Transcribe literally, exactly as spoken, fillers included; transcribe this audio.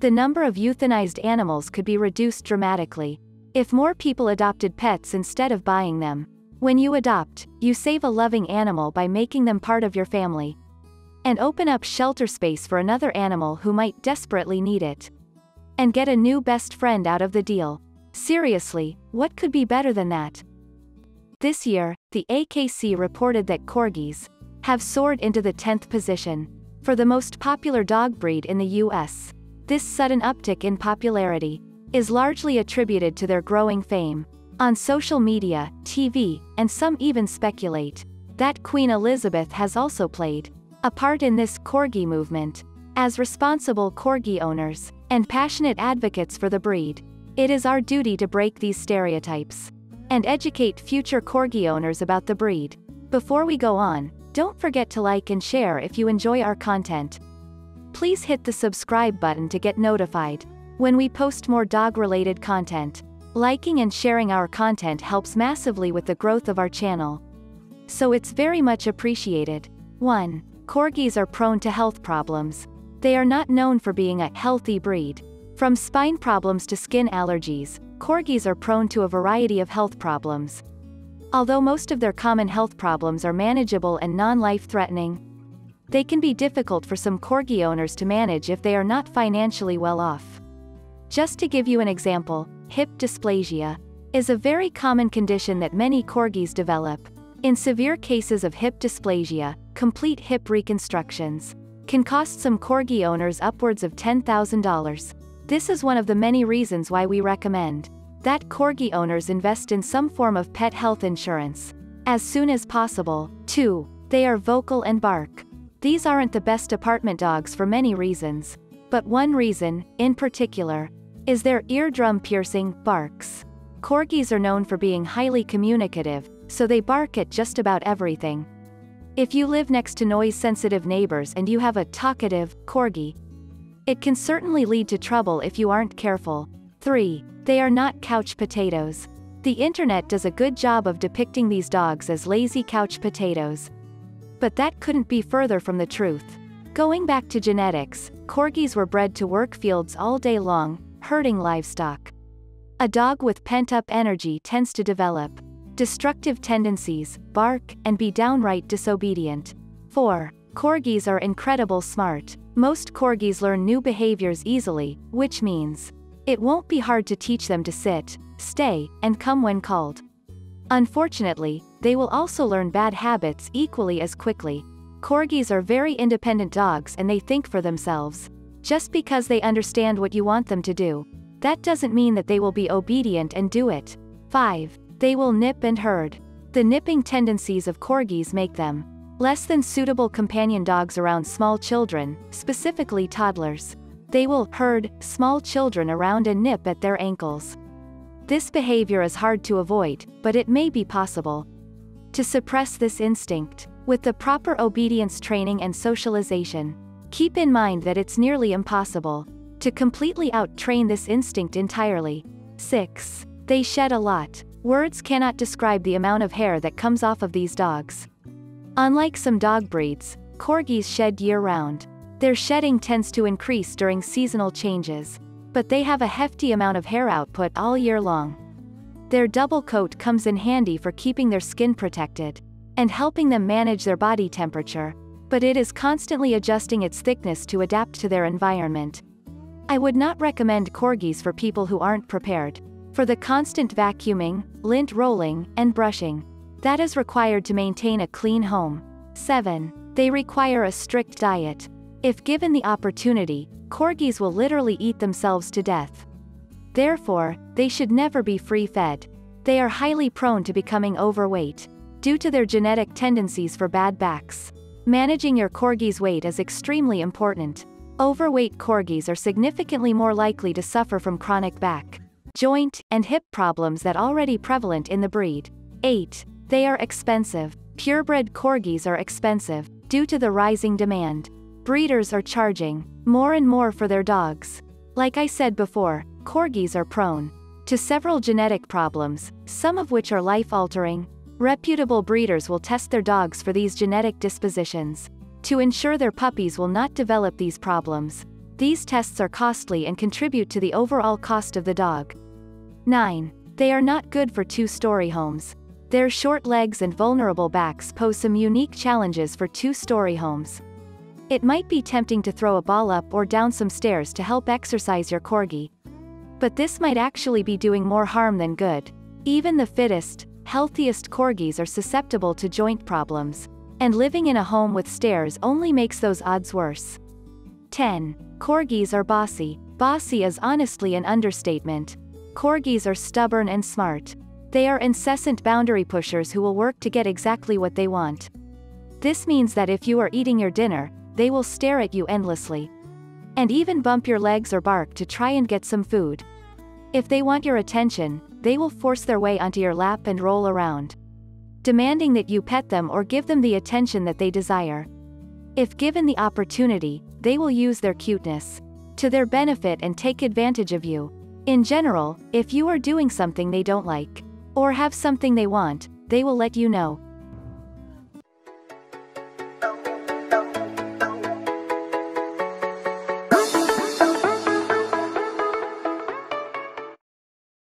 The number of euthanized animals could be reduced dramatically if more people adopted pets instead of buying them. When you adopt, you save a loving animal by making them part of your family, and open up shelter space for another animal who might desperately need it. And get a new best friend out of the deal. Seriously, what could be better than that? This year, the A K C reported that corgis have soared into the tenth position for the most popular dog breed in the U S This sudden uptick in popularity is largely attributed to their growing fame on social media, T V, and some even speculate that Queen Elizabeth has also played a part in this corgi movement. As responsible corgi owners and passionate advocates for the breed, it is our duty to break these stereotypes and educate future corgi owners about the breed. Before we go on, don't forget to like and share if you enjoy our content. Please hit the subscribe button to get notified when we post more dog-related content. Liking and sharing our content helps massively with the growth of our channel, so it's very much appreciated. one Corgis are prone to health problems. They are not known for being a healthy breed. From spine problems to skin allergies, corgis are prone to a variety of health problems. Although most of their common health problems are manageable and non-life-threatening, they can be difficult for some corgi owners to manage if they are not financially well off. Just to give you an example, hip dysplasia is a very common condition that many corgis develop. In severe cases of hip dysplasia, complete hip reconstructions can cost some corgi owners upwards of ten thousand dollars. This is one of the many reasons why we recommend that corgi owners invest in some form of pet health insurance as soon as possible. two They are vocal and bark. These aren't the best apartment dogs for many reasons, but one reason, in particular, is their eardrum-piercing barks. Corgis are known for being highly communicative, so they bark at just about everything. If you live next to noise-sensitive neighbors and you have a talkative corgi, it can certainly lead to trouble if you aren't careful. three They are not couch potatoes. The internet does a good job of depicting these dogs as lazy couch potatoes, but that couldn't be further from the truth. Going back to genetics, corgis were bred to work fields all day long, herding livestock. A dog with pent-up energy tends to develop destructive tendencies, bark, and be downright disobedient. four Corgis are incredibly smart. Most corgis learn new behaviors easily, which means it won't be hard to teach them to sit, stay, and come when called. Unfortunately, they will also learn bad habits equally as quickly. Corgis are very independent dogs and they think for themselves. Just because they understand what you want them to do, that doesn't mean that they will be obedient and do it. five They will nip and herd. The nipping tendencies of corgis make them less than suitable companion dogs around small children, specifically toddlers. They will herd small children around and nip at their ankles. This behavior is hard to avoid, but it may be possible to suppress this instinct with the proper obedience training and socialization. Keep in mind that it's nearly impossible to completely out-train this instinct entirely. six They shed a lot. Words cannot describe the amount of hair that comes off of these dogs. Unlike some dog breeds, corgis shed year-round. Their shedding tends to increase during seasonal changes, but they have a hefty amount of hair output all year long. Their double coat comes in handy for keeping their skin protected and helping them manage their body temperature, but it is constantly adjusting its thickness to adapt to their environment. I would not recommend corgis for people who aren't prepared for the constant vacuuming, lint rolling, and brushing that is required to maintain a clean home. seven They require a strict diet. If given the opportunity, corgis will literally eat themselves to death. Therefore, they should never be free-fed. They are highly prone to becoming overweight due to their genetic tendencies for bad backs. Managing your corgi's weight is extremely important. Overweight corgis are significantly more likely to suffer from chronic back, joint, and hip problems that are already prevalent in the breed. eight They are expensive. Purebred corgis are expensive due to the rising demand. Breeders are charging more and more for their dogs. Like I said before, corgis are prone to several genetic problems, some of which are life-altering. Reputable breeders will test their dogs for these genetic dispositions to ensure their puppies will not develop these problems. These tests are costly and contribute to the overall cost of the dog. nine. They are not good for two-story homes. Their short legs and vulnerable backs pose some unique challenges for two-story homes. It might be tempting to throw a ball up or down some stairs to help exercise your corgi. But this might actually be doing more harm than good. Even the fittest, healthiest corgis are susceptible to joint problems. And living in a home with stairs only makes those odds worse. ten. Corgis are bossy. Bossy is honestly an understatement. Corgis are stubborn and smart. They are incessant boundary pushers who will work to get exactly what they want. This means that if you are eating your dinner, they will stare at you endlessly. And even bump your legs or bark to try and get some food. If they want your attention, they will force their way onto your lap and roll around, demanding that you pet them or give them the attention that they desire. If given the opportunity, they will use their cuteness to their benefit and take advantage of you. In general, if you are doing something they don't like, or have something they want, they will let you know.